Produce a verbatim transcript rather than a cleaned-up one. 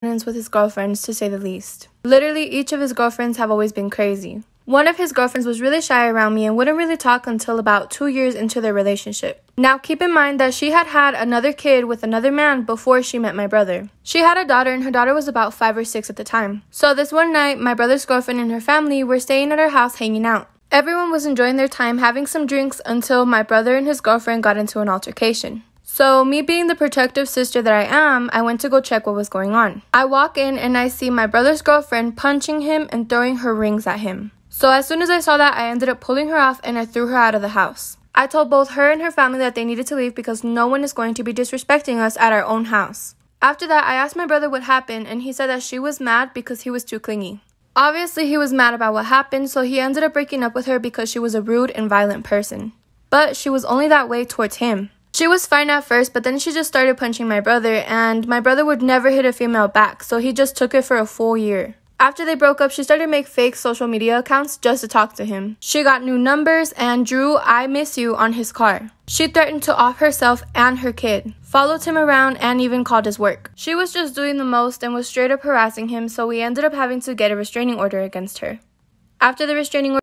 with his girlfriends, to say the least. Literally, each of his girlfriends have always been crazy. One of his girlfriends was really shy around me and wouldn't really talk until about two years into their relationship. Now, keep in mind that she had had another kid with another man before she met my brother. She had a daughter, and her daughter was about five or six at the time. So this one night, my brother's girlfriend and her family were staying at her house hanging out. Everyone was enjoying their time, having some drinks, until my brother and his girlfriend got into an altercation. So, me being the protective sister that I am, I went to go check what was going on. I walk in and I see my brother's girlfriend punching him and throwing her rings at him. So as soon as I saw that, I ended up pulling her off and I threw her out of the house. I told both her and her family that they needed to leave because no one is going to be disrespecting us at our own house. After that, I asked my brother what happened, and he said that she was mad because he was too clingy. Obviously, he was mad about what happened, so he ended up breaking up with her because she was a rude and violent person. But she was only that way towards him. She was fine at first, but then she just started punching my brother, and my brother would never hit a female back, so he just took it for a full year. After they broke up, she started to make fake social media accounts just to talk to him. She got new numbers and drew "I miss you" on his car. She threatened to off herself and her kid, followed him around, and even called his work. She was just doing the most and was straight up harassing him, so we ended up having to get a restraining order against her. After the restraining order,